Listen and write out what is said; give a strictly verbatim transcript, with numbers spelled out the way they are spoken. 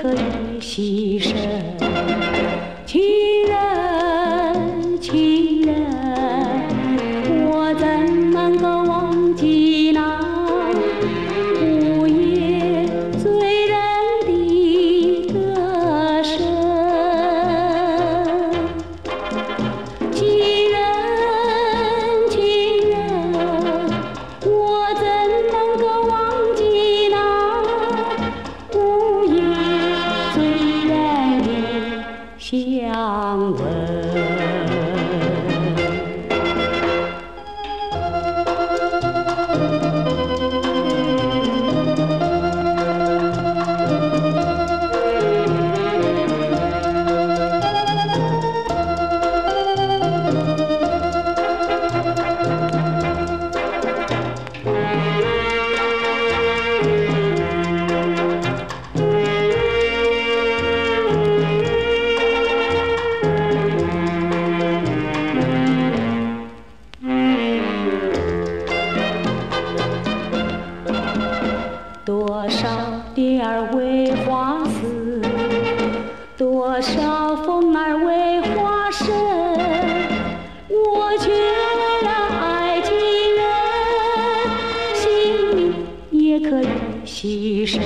可以牺牲。